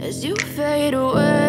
as you fade away.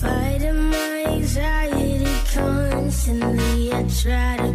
Fighting my anxiety constantly, I try to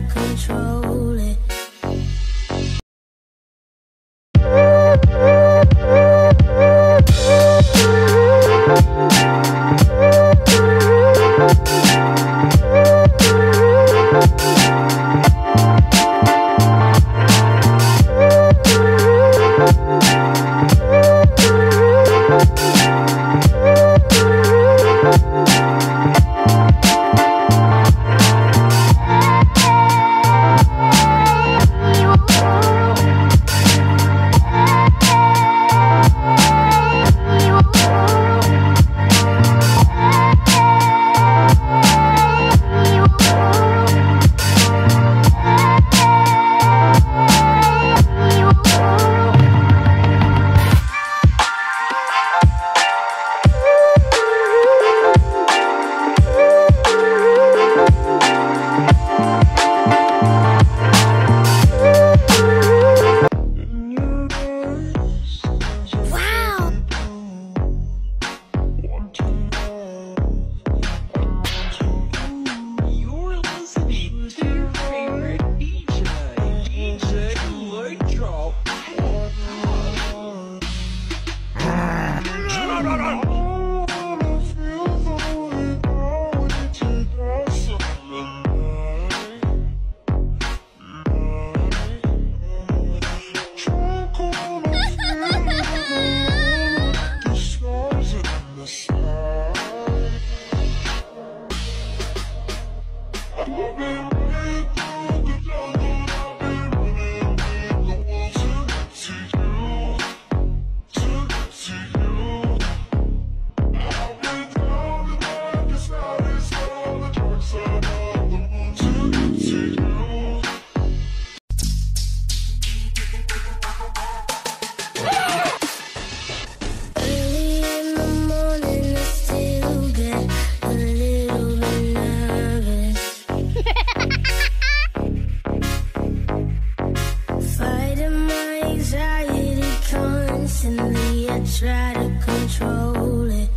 Try to control it.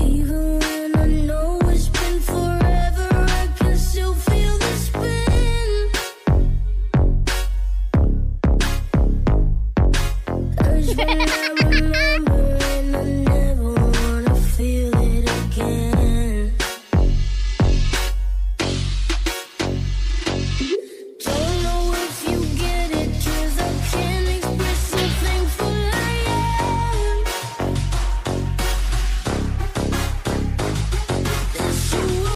Even when I know it's been forever, I can still feel the spin. Urge when I remember